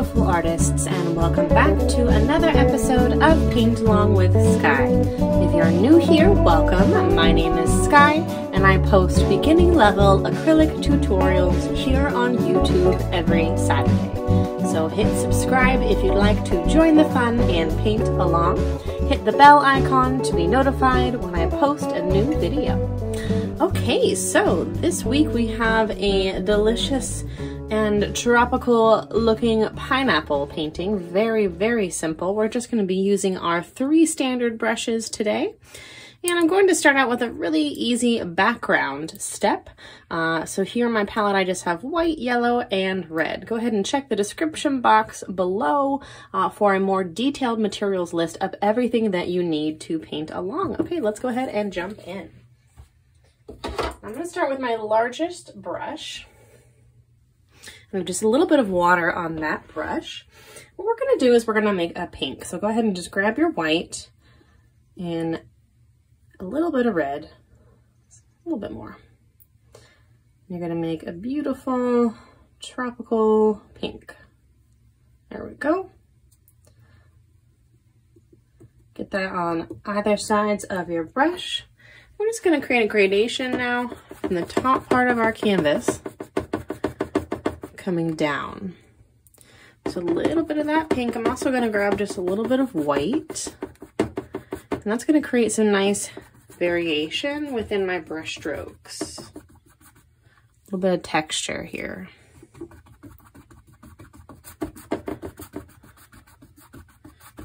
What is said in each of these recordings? beautiful artists, and welcome back to another episode of Paint Along with Skye. If you're new here, welcome. My name is Skye, and I post beginning level acrylic tutorials here on YouTube every Saturday. So hit subscribe if you'd like to join the fun and paint along. Hit the bell icon to be notified when I post a new video. Okay, so this week we have a delicious and tropical looking pineapple painting. Very, very simple. We're just going to be using our 3 standard brushes today. And I'm going to start out with a really easy background step. So here in my palette, I just have white, yellow, and red. Go ahead and check the description box below for a more detailed materials list of everything that you need to paint along. Okay, let's go ahead and jump in. I'm going to start with my largest brush. And just a little bit of water on that brush. What we're going to do is we're going to make a pink. So go ahead and just grab your white and a little bit of red, a little bit more. You're gonna make a beautiful tropical pink. There we go. Get that on either sides of your brush. We're just gonna create a gradation now in the top part of our canvas, coming down. So a little bit of that pink. I'm also gonna grab just a little bit of white, and that's gonna create some nice variation within my brush strokes. A little bit of texture here.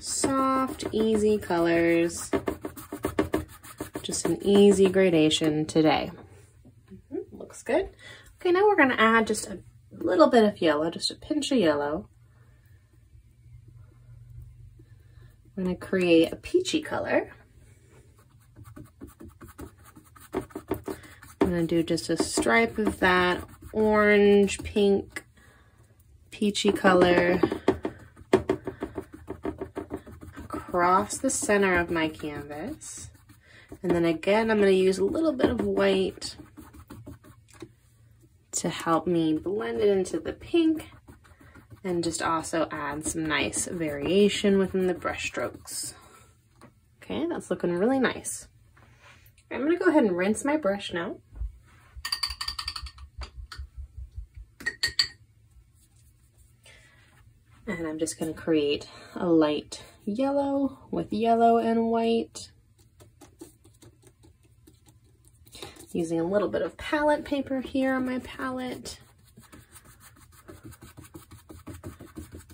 Soft, easy colors. Just an easy gradation today. Looks good. Okay, now we're gonna add just a little bit of yellow, just a pinch of yellow. I'm gonna create a peachy color. I'm going to do just a stripe of that orange, pink, peachy color across the center of my canvas. And then again, I'm going to use a little bit of white to help me blend it into the pink and just also add some nice variation within the brush strokes. Okay, that's looking really nice. I'm going to go ahead and rinse my brush now. And I'm just going to create a light yellow with yellow and white. Using a little bit of palette paper here on my palette.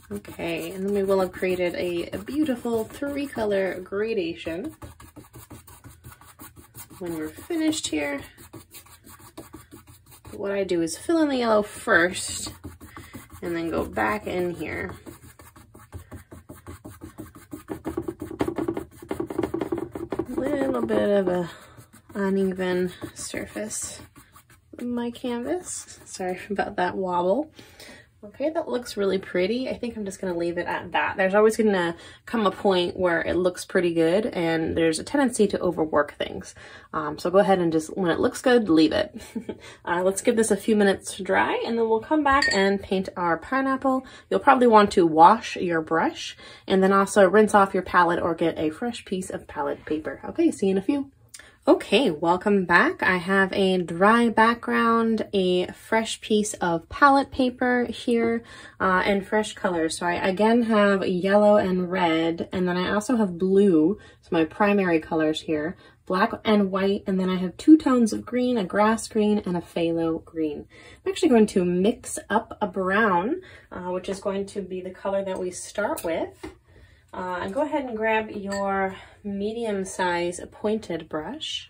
Okay, and then we will have created a beautiful 3-color gradation. When we're finished here, what I do is fill in the yellow first, and then go back in here. A little bit of an uneven surface of my canvas. Sorry about that wobble. Okay, that looks really pretty. I think I'm just gonna leave it at that. There's always gonna come a point where it looks pretty good and there's a tendency to overwork things. So go ahead and just, when it looks good, leave it. Let's give this a few minutes to dry and then we'll come back and paint our pineapple. You'll probably want to wash your brush and then also rinse off your palette or get a fresh piece of palette paper. Okay, see you in a few. Okay, welcome back. I have a dry background, a fresh piece of palette paper here, and fresh colors. So I again have yellow and red, and then I also have blue, so my primary colors here, black and white, and then I have 2 tones of green, a grass green and a phthalo green. I'm actually going to mix up a brown, which is going to be the color that we start with. And go ahead and grab your medium size pointed brush.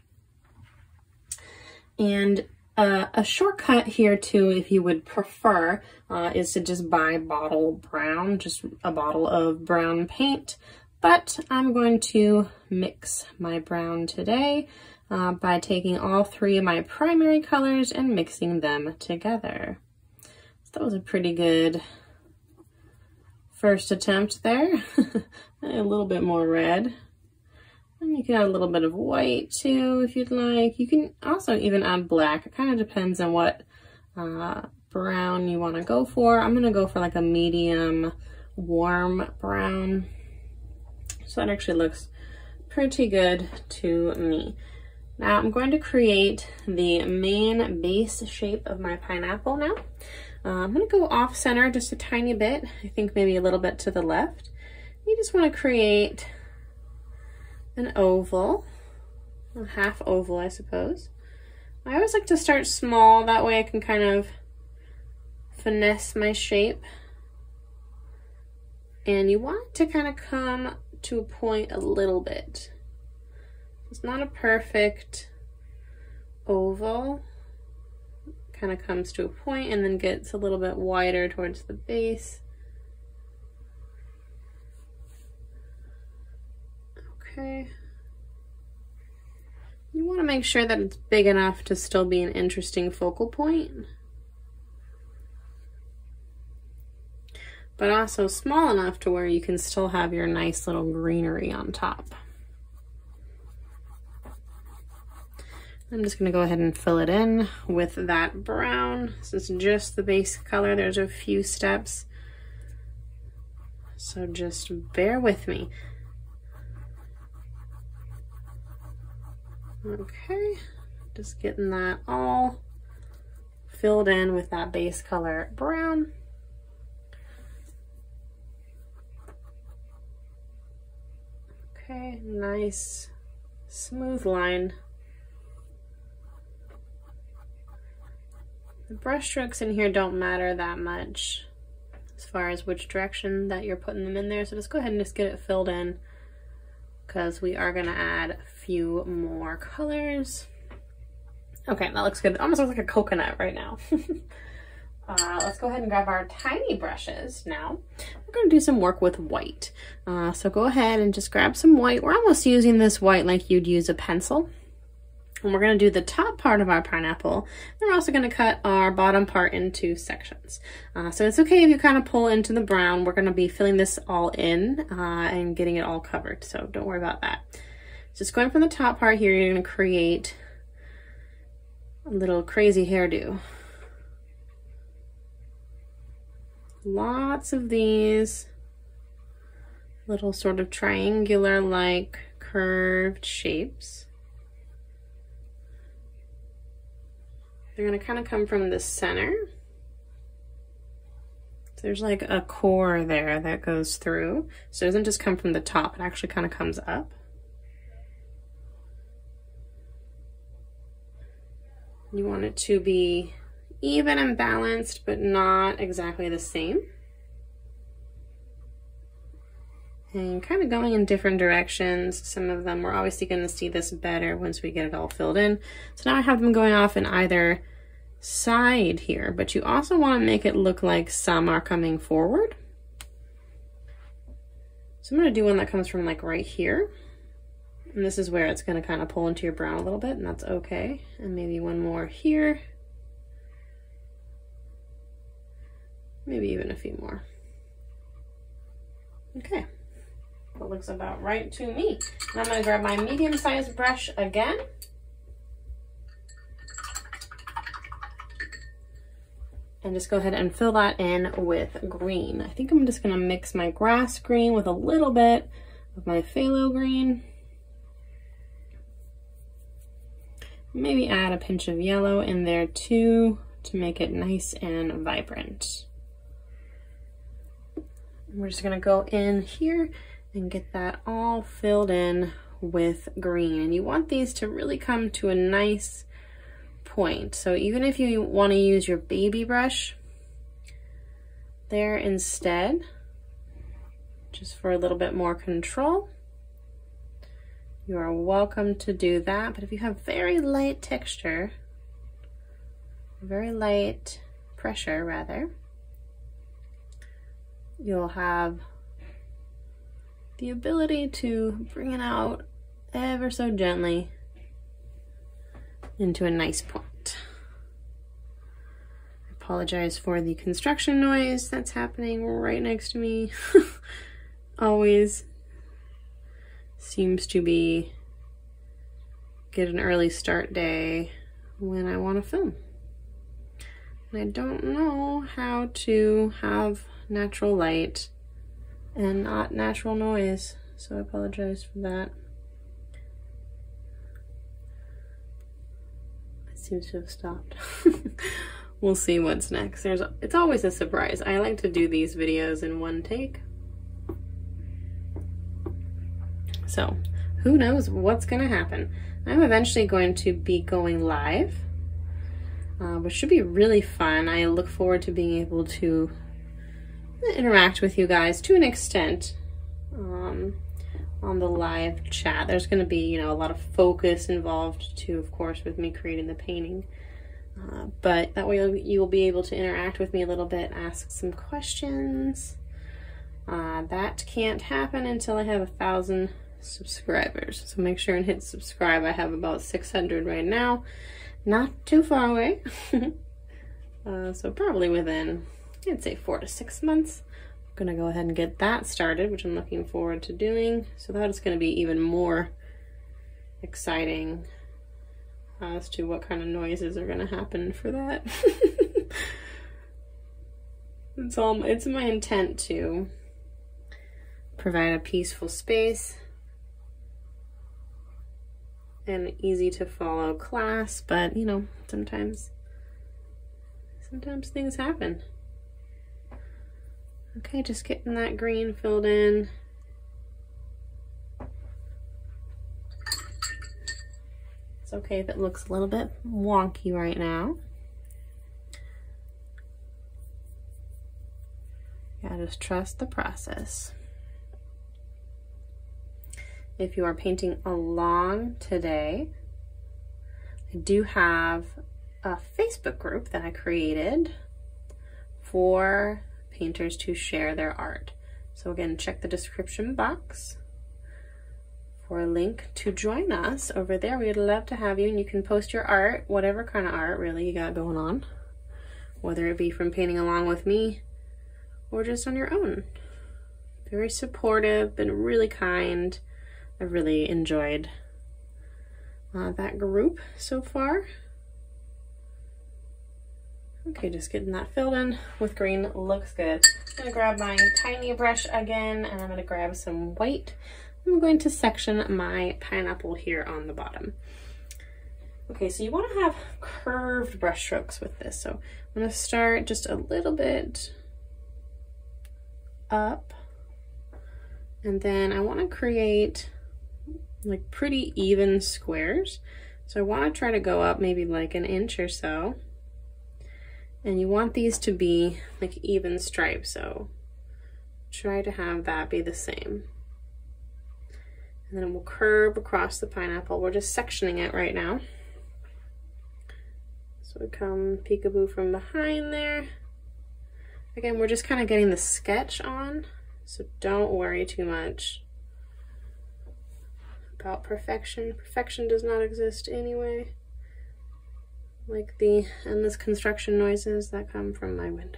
And a shortcut here too, if you would prefer, is to just buy bottle brown, just a bottle of brown paint. But I'm going to mix my brown today by taking all 3 of my primary colors and mixing them together. So that was a pretty good first attempt there. A little bit more red. And you can add a little bit of white too if you'd like. You can also even add black. It kind of depends on what brown you want to go for. I'm going to go for like a medium warm brown. So that actually looks pretty good to me. Now I'm going to create the main base shape of my pineapple now. I'm going to go off center just a tiny bit. I think maybe a little bit to the left. You just want to create an oval, a half oval, I suppose. I always like to start small, that way I can kind of finesse my shape. And you want to kind of come to a point a little bit. It's not a perfect oval. It kind of comes to a point and then gets a little bit wider towards the base. Okay. You want to make sure that it's big enough to still be an interesting focal point, but also small enough to where you can still have your nice little greenery on top. I'm just going to go ahead and fill it in with that brown. This is just the base color. There's a few steps, so just bear with me. Okay, just getting that all filled in with that base color brown. Okay, nice smooth line. The brush strokes in here don't matter that much as far as which direction that you're putting them in there, so just go ahead and just get it filled in, because we are going to add a few more colors. Okay, that looks good. It almost looks like a coconut right now. Let's go ahead and grab our tiny brushes now. We're going to do some work with white. So go ahead and just grab some white. We're almost using this white like you'd use a pencil. And we're going to do the top part of our pineapple. And we're also going to cut our bottom part into sections. So it's okay if you kind of pull into the brown. We're going to be filling this all in and getting it all covered. So don't worry about that. Just going from the top part here, you're going to create a little crazy hairdo. Lots of these little sort of triangular like curved shapes. They're going to kind of come from the center. So there's like a core there that goes through. So it doesn't just come from the top, it actually kind of comes up. You want it to be even and balanced, but not exactly the same. And kind of going in different directions. Some of them, we're obviously going to see this better once we get it all filled in. So now I have them going off in either side here, but you also want to make it look like some are coming forward. So I'm going to do one that comes from like right here. And this is where it's going to kind of pull into your brown a little bit, and that's okay. And maybe one more here. Maybe even a few more. Okay, that looks about right to me. And I'm going to grab my medium-sized brush again. And just go ahead and fill that in with green. I think I'm just going to mix my grass green with a little bit of my phthalo green. Maybe add a pinch of yellow in there too to make it nice and vibrant. We're just going to go in here and get that all filled in with green. And you want these to really come to a nice point. So even if you want to use your baby brush there instead, just for a little bit more control, you are welcome to do that. But if you have very light texture, very light pressure rather, you'll have the ability to bring it out ever so gently into a nice point. I apologize for the construction noise that's happening right next to me. Always seems to be get an early start day when I want to film. I don't know how to have natural light and not natural noise, so I apologize for that. It seems to have stopped. We'll see what's next. It's always a surprise. I like to do these videos in one take. So who knows what's gonna happen? I'm eventually going to be going live, which should be really fun. I look forward to being able to interact with you guys to an extent on the live chat. There's going to be, you know, a lot of focus involved too, of course, with me creating the painting. But that way you'll be able to interact with me a little bit, ask some questions. That can't happen until I have 1,000 subscribers. So make sure and hit subscribe. I have about 600 right now. Not too far away. So probably within, I'd say 4 to 6 months. I'm gonna go ahead and get that started, which I'm looking forward to doing. So that is gonna be even more exciting as to what kind of noises are gonna happen for that. It's my intent to provide a peaceful space and easy to follow class, but you know, sometimes things happen. Okay, just getting that green filled in. It's okay if it looks a little bit wonky right now. Yeah, just trust the process. If you are painting along today, I do have a Facebook group that I created for painters to share their art. So again, check the description box for a link to join us over there. We'd love to have you, and you can post your art, whatever kind of art really you got going on, whether it be from painting along with me or just on your own. Very supportive, been really kind. I really enjoyed that group so far. Okay, just getting that filled in with green, looks good. I'm gonna grab my tiny brush again, and I'm gonna grab some white. I'm going to section my pineapple here on the bottom. Okay, so you wanna have curved brush strokes with this. So I'm gonna start just a little bit up, and then I wanna create like pretty even squares. So I want to try to go up maybe like an inch or so. And you want these to be like even stripes, so try to have that be the same. And then we'll curve across the pineapple. We're just sectioning it right now. So we come peekaboo from behind there. Again, we're just kind of getting the sketch on, so don't worry too much about perfection. Perfection does not exist anyway. Like the endless construction noises that come from my window.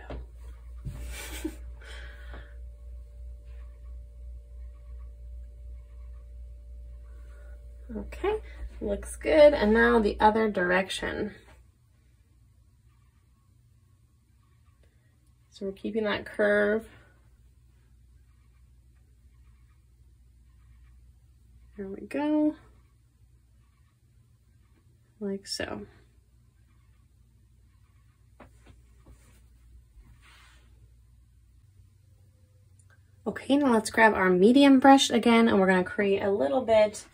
Okay, looks good. And now the other direction. So we're keeping that curve. There we go, like so. Okay, now let's grab our medium brush again, and we're going to create a little bit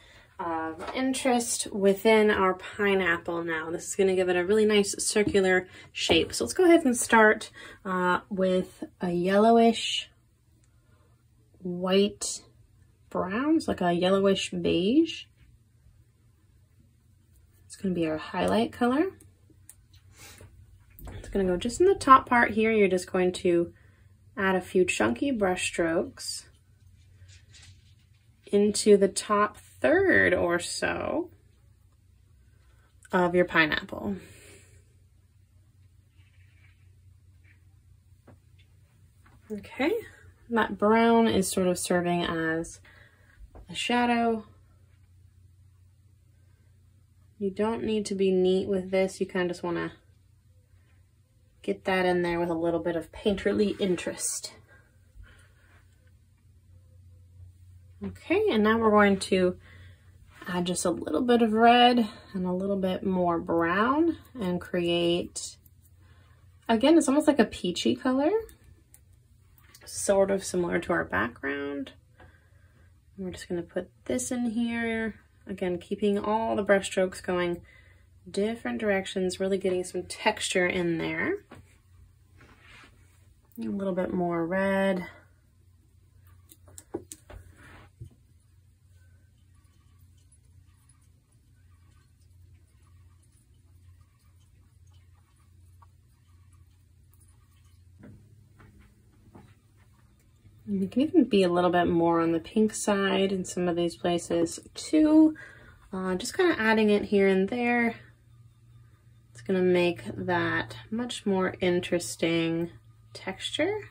of interest within our pineapple now. This is going to give it a really nice circular shape. So let's go ahead and start with a yellowish white browns, like a yellowish beige. It's going to be our highlight color. It's going to go just in the top part here. You're just going to add a few chunky brush strokes into the top third or so of your pineapple. Okay, that brown is sort of serving as a shadow. You don't need to be neat with this. You kind of just want to Get that in there with a little bit of painterly interest. Okay, and now we're going to add just a little bit of red and a little bit more brown and create, again, it's almost like a peachy color, sort of similar to our background. And we're just going to put this in here, again, keeping all the brush strokes going different directions, really getting some texture in there. A little bit more red. You can even be a little bit more on the pink side in some of these places too. Just kind of adding it here and there. It's going to make that much more interesting texture.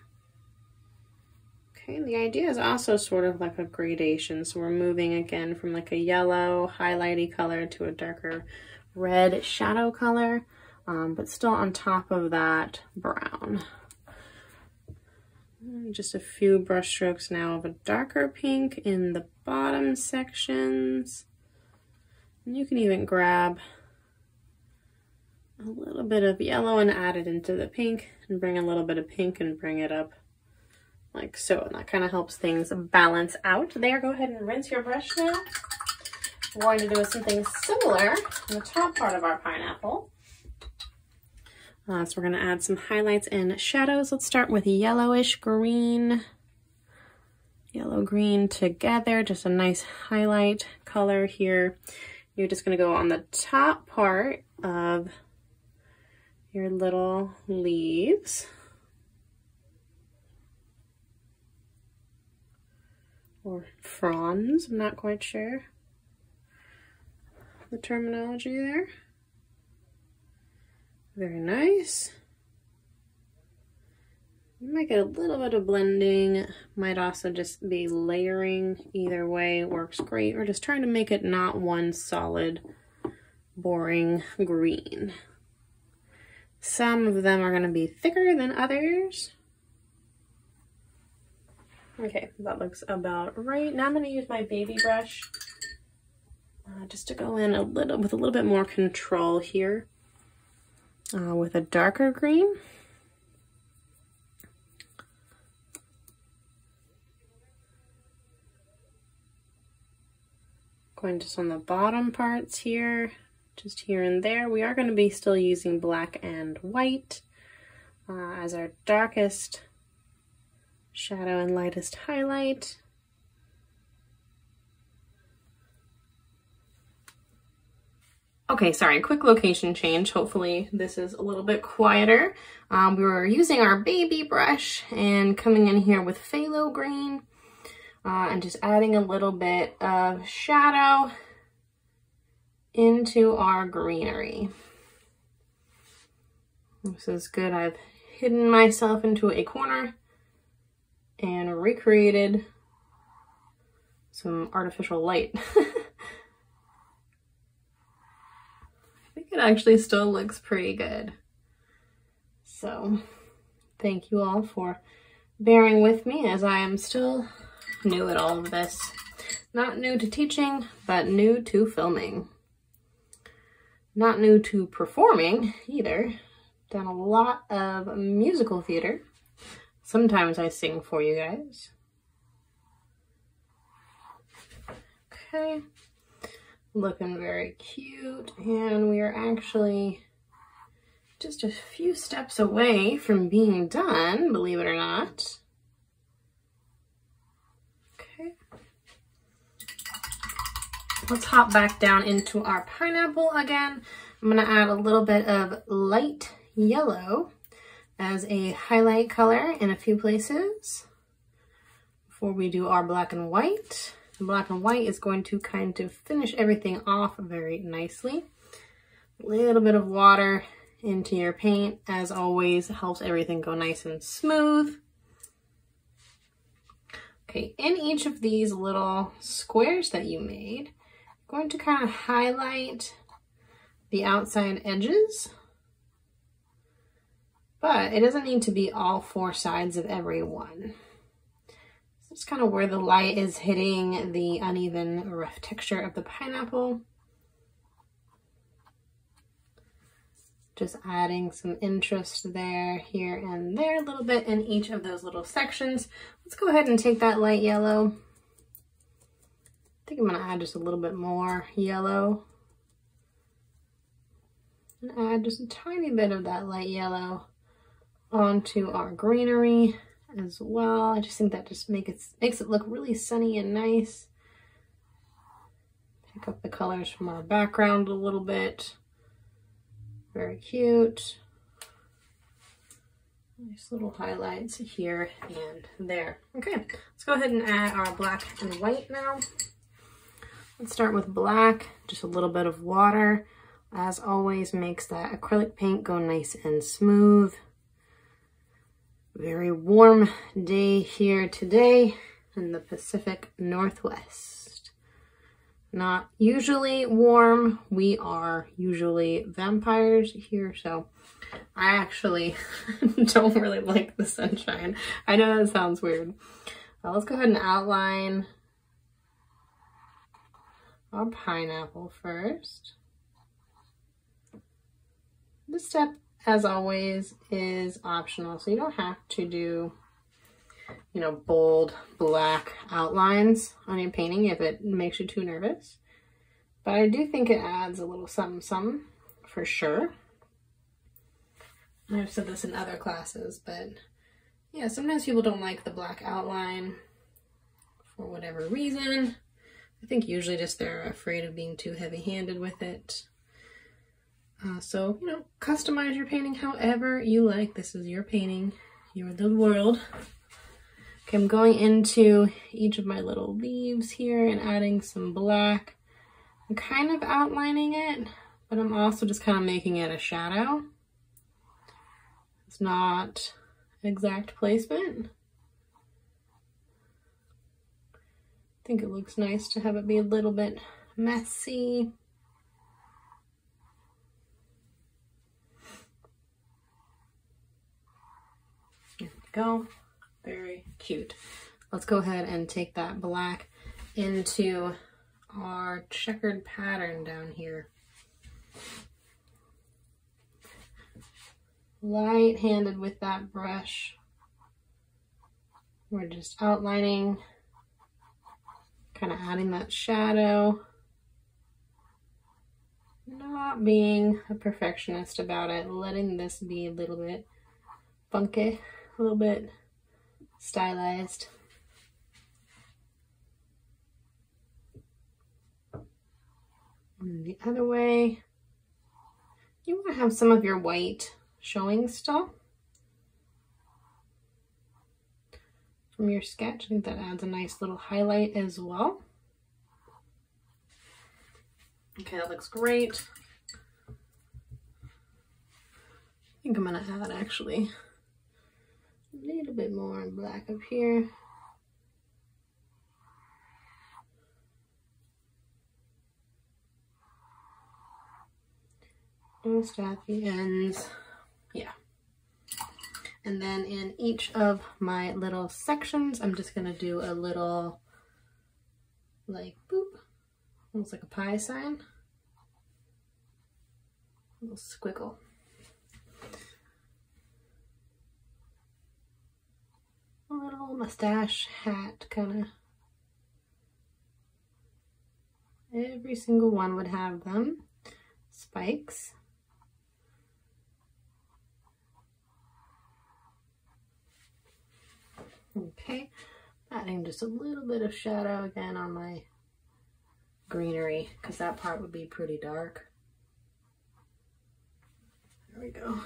Okay, the idea is also sort of like a gradation. So we're moving again from like a yellow highlighty color to a darker red shadow color, but still on top of that brown. Just a few brush strokes now of a darker pink in the bottom sections. And you can even grab a little bit of yellow and add it into the pink, and bring a little bit of pink and bring it up like so. And that kind of helps things balance out there. Go ahead and rinse your brush now. We're going to do something similar on the top part of our pineapple. So we're going to add some highlights and shadows. Let's start with yellowish green, yellow green together, just a nice highlight color here. You're just going to go on the top part of your little leaves or fronds, I'm not quite sure the terminology there. Very nice. You might get a little bit of blending, might also just be layering. Either way works great, or just trying to make it not one solid, boring green. Some of them are going to be thicker than others. Okay, that looks about right. Now I'm going to use my baby brush just to go in a little with a little bit more control here. With a darker green. Going just on the bottom parts here, just here and there. We are going to be still using black and white as our darkest shadow and lightest highlight. Okay, sorry, quick location change. Hopefully this is a little bit quieter. We were using our baby brush and coming in here with phthalo green and just adding a little bit of shadow into our greenery. This is good. I've hidden myself into a corner and recreated some artificial light. It actually still looks pretty good. So thank you all for bearing with me as I am still new at all of this. Not new to teaching, but new to filming. Not new to performing either. Done a lot of musical theater. Sometimes I sing for you guys. Okay. Looking very cute, and we are actually just a few steps away from being done, believe it or not. Okay, let's hop back down into our pineapple again. I'm gonna add a little bit of light yellow as a highlight color in a few places before we do our black and white. The black and white is going to kind of finish everything off very nicely. A little bit of water into your paint, as always, helps everything go nice and smooth. Okay, in each of these little squares that you made, I'm going to kind of highlight the outside edges but it doesn't need to be all four sides of every one. So it's kind of where the light is hitting the uneven, rough texture of the pineapple. Just adding some interest there, here, and there a little bit in each of those little sections. Let's go ahead and take that light yellow. I think I'm gonna add just a little bit more yellow. And add just a tiny bit of that light yellow onto our greenery as well. I just think that just makes it look really sunny and nice. Pick up the colors from our background a little bit. Very cute. Nice little highlights here and there. Okay, let's go ahead and add our black and white now. Let's start with black, just a little bit of water. As always, makes that acrylic paint go nice and smooth. Very warm day here today in the Pacific Northwest. Not usually warm. We are usually vampires here, so I actually don't really like the sunshine. I know that sounds weird. Let's go ahead and outline our pineapple first. This step, as always, is optional, so you don't have to do, you know, bold black outlines on your painting if it makes you too nervous. But I do think it adds a little something for sure. I've said this in other classes, but yeah, sometimes people don't like the black outline for whatever reason. I think usually just they're afraid of being too heavy-handed with it. So, you know, customize your painting however you like. This is your painting. You're the world. Okay, I'm going into each of my little leaves here and adding some black. I'm kind of outlining it, but I'm also just kind of making it a shadow. It's not exact placement. I think it looks nice to have it be a little bit messy. Go. Very cute. Let's go ahead and take that black into our checkered pattern down here. Light-handed with that brush. We're just outlining, kind of adding that shadow. Not being a perfectionist about it, letting this be a little bit funky. A little bit stylized. And the other way, you want to have some of your white showing still from your sketch. I think that adds a nice little highlight as well. Okay, that looks great. I think I'm gonna add actually a little bit more black up here. Just at the ends. Yeah. And then in each of my little sections, I'm just going to do a little, like, boop. Almost like a pie sign. A little squiggle. A little mustache, hat, kind of. Every single one would have them. Spikes. Okay, adding just a little bit of shadow again on my greenery, because that part would be pretty dark. There we go.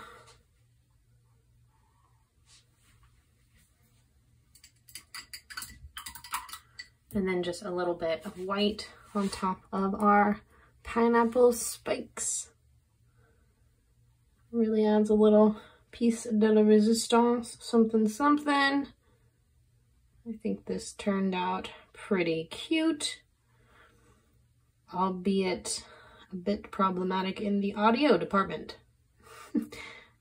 And then just a little bit of white on top of our pineapple spikes. Really adds a little piece de la resistance, something. I think this turned out pretty cute, albeit a bit problematic in the audio department.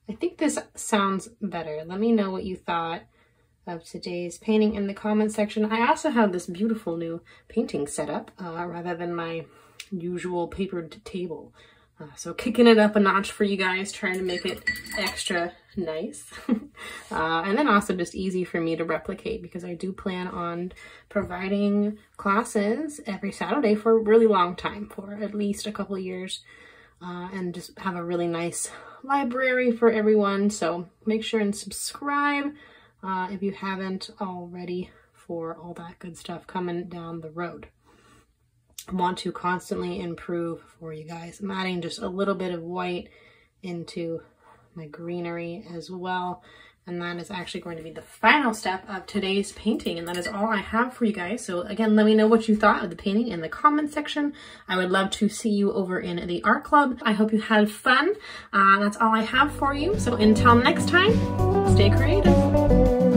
I think this sounds better. Let me know what you thought of today's painting in the comment section. I also have this beautiful new painting set up rather than my usual papered table. So kicking it up a notch for you guys, trying to make it extra nice. And then also just easy for me to replicate, because I do plan on providing classes every Saturday for a really long time, for at least a couple years, and just have a really nice library for everyone. So make sure and subscribe if you haven't already for all that good stuff coming down the road. Want to constantly improve for you guys. I'm adding just a little bit of white into my greenery as well, and that is actually going to be the final step of today's painting, and that is all I have for you guys. So again, let me know what you thought of the painting in the comment section. I would love to see you over in the art club. I hope you had fun. That's all I have for you, so until next time, stay creative.